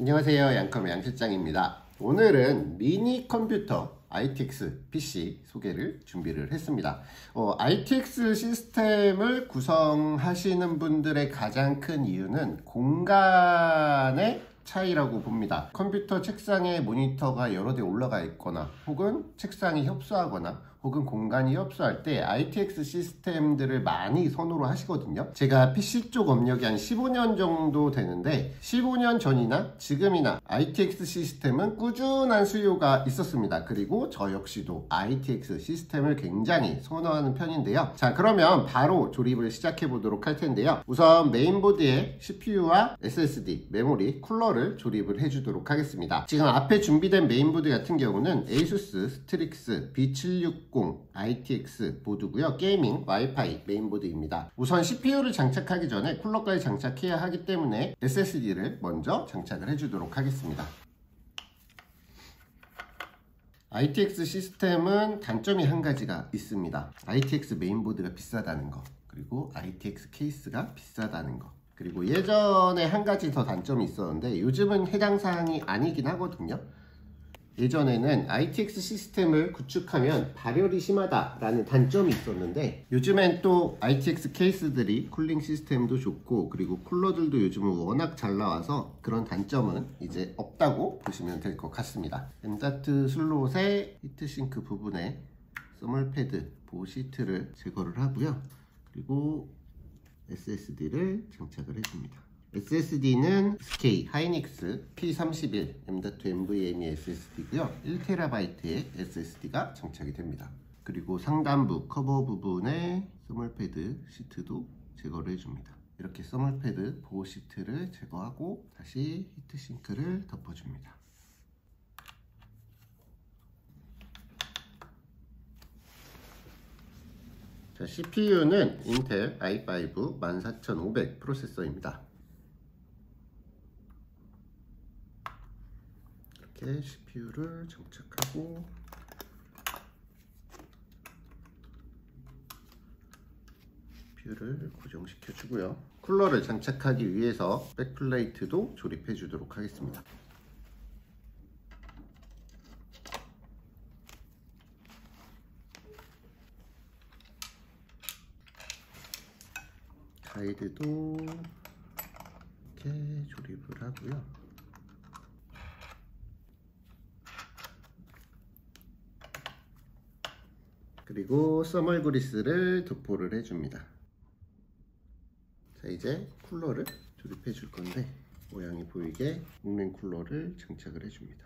안녕하세요, 양컴의 양실장입니다. 오늘은 미니 컴퓨터 ITX PC 소개를 준비를 했습니다. ITX 시스템을 구성하시는 분들의 가장 큰 이유는 공간의 차이라고 봅니다. 컴퓨터 책상에 모니터가 여러 대 올라가 있거나 혹은 책상이 협소하거나 혹은 공간이 협소할 때 ITX 시스템들을 많이 선호로 하시거든요. 제가 PC 쪽 업력이 한 15년 정도 되는데 15년 전이나 지금이나 ITX 시스템은 꾸준한 수요가 있었습니다. 그리고 저 역시도 ITX 시스템을 굉장히 선호하는 편인데요. 자, 그러면 바로 조립을 시작해 보도록 할 텐데요. 우선 메인보드에 CPU와 SSD, 메모리, 쿨러를 조립을 해주도록 하겠습니다. 지금 앞에 준비된 메인보드 같은 경우는 ASUS STRIX B760 ITX 보드고요. 게이밍, 와이파이 메인보드입니다. 우선 CPU를 장착하기 전에 쿨러까지 장착해야 하기 때문에 SSD를 먼저 장착을 해주도록 하겠습니다. ITX 시스템은 단점이 한 가지가 있습니다. ITX 메인보드가 비싸다는 거, 그리고 ITX 케이스가 비싸다는 거, 그리고 예전에 한 가지 더 단점이 있었는데 요즘은 해당 사항이 아니긴 하거든요. 예전에는 ITX 시스템을 구축하면 발열이 심하다라는 단점이 있었는데 요즘엔 또 ITX 케이스들이 쿨링 시스템도 좋고 그리고 쿨러들도 요즘은 워낙 잘 나와서 그런 단점은 이제 없다고 보시면 될 것 같습니다. M자트 슬롯의 히트싱크 부분에 써멀패드 보호 시트를 제거를 하고요. 그리고 SSD를 장착을 해줍니다. SSD는 SK 하이닉스 P31 M.2 NVMe SSD고요. 1TB의 SSD가 장착이 됩니다. 그리고 상단부 커버 부분에 써멀패드 시트도 제거를 해줍니다. 이렇게 써멀패드 보호 시트를 제거하고 다시 히트싱크를 덮어줍니다. 자, CPU는 인텔 i5-14500 프로세서입니다. 이렇게 CPU를 장착하고 CPU를 고정시켜 주고요. 쿨러를 장착하기 위해서 백플레이트도 조립해 주도록 하겠습니다. 가이드도 이렇게 조립을 하고요. 그리고 써멀그리스를 도포를 해줍니다. 자, 이제 쿨러를 조립해 줄 건데 모양이 보이게 목랭 쿨러를 장착을 해줍니다.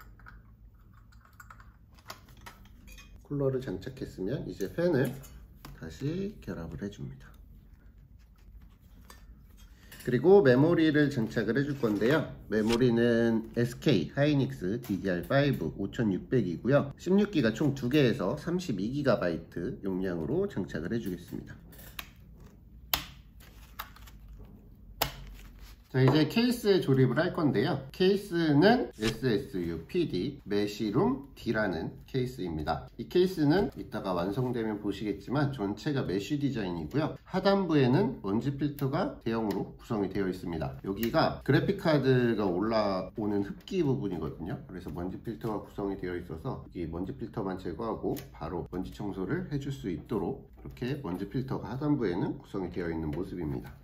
쿨러를 장착했으면 이제 팬을 다시 결합을 해줍니다. 그리고 메모리를 장착을 해줄 건데요. 메모리는 SK 하이닉스 DDR5 5600이고요 16기가 총 2개에서 32GB 용량으로 장착을 해주겠습니다. 자, 이제 케이스에 조립을 할 건데요. 케이스는 SSUPD 메쉬룸 D라는 케이스입니다. 이 케이스는 이따가 완성되면 보시겠지만 전체가 메쉬 디자인이고요. 하단부에는 먼지 필터가 대형으로 구성이 되어 있습니다. 여기가 그래픽카드가 올라오는 흡기 부분이거든요. 그래서 먼지 필터가 구성이 되어 있어서 이 먼지 필터만 제거하고 바로 먼지 청소를 해줄 수 있도록 이렇게 먼지 필터가 하단부에는 구성이 되어 있는 모습입니다.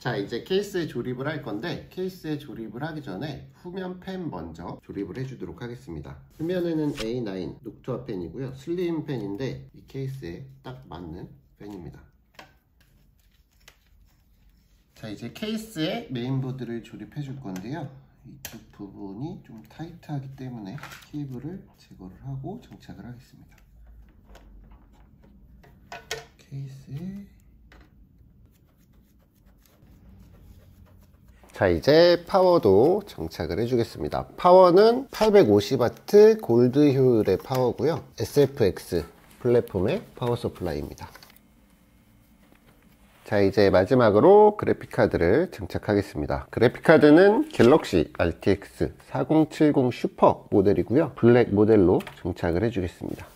자, 이제 케이스에 조립을 할 건데 케이스에 조립을 하기 전에 후면 팬 먼저 조립을 해주도록 하겠습니다. 후면에는 A9 녹투아 팬이고요. 슬림 팬인데 이 케이스에 딱 맞는 팬입니다. 자, 이제 케이스에 메인보드를 조립해 줄 건데요. 이쪽 부분이 좀 타이트하기 때문에 케이블을 제거를 하고 장착을 하겠습니다. 케이스에 자, 이제 파워도 장착을 해주겠습니다. 파워는 850W 골드 효율의 파워고요. SFX 플랫폼의 파워 서플라이입니다. 자, 이제 마지막으로 그래픽카드를 장착하겠습니다. 그래픽카드는 갤럭시 RTX 4070 슈퍼 모델이고요. 블랙 모델로 장착을 해주겠습니다.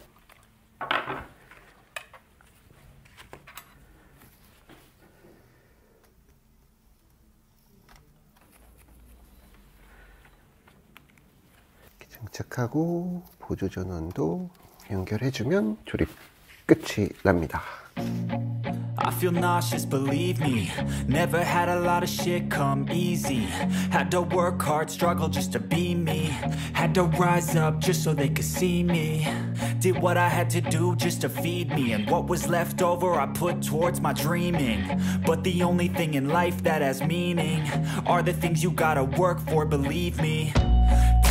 클릭하고 보조 전원도 연결해주면 조립 끝이 납니다. I feel nauseous, believe me. Never had a lot of shit come easy. Had to work hard, struggle just to be me. Had to rise up just so they could see me. Did what I had to do just to feed me. And what was left over I put towards my dreaming. But the only thing in life that has meaning are the things you gotta work for, believe me.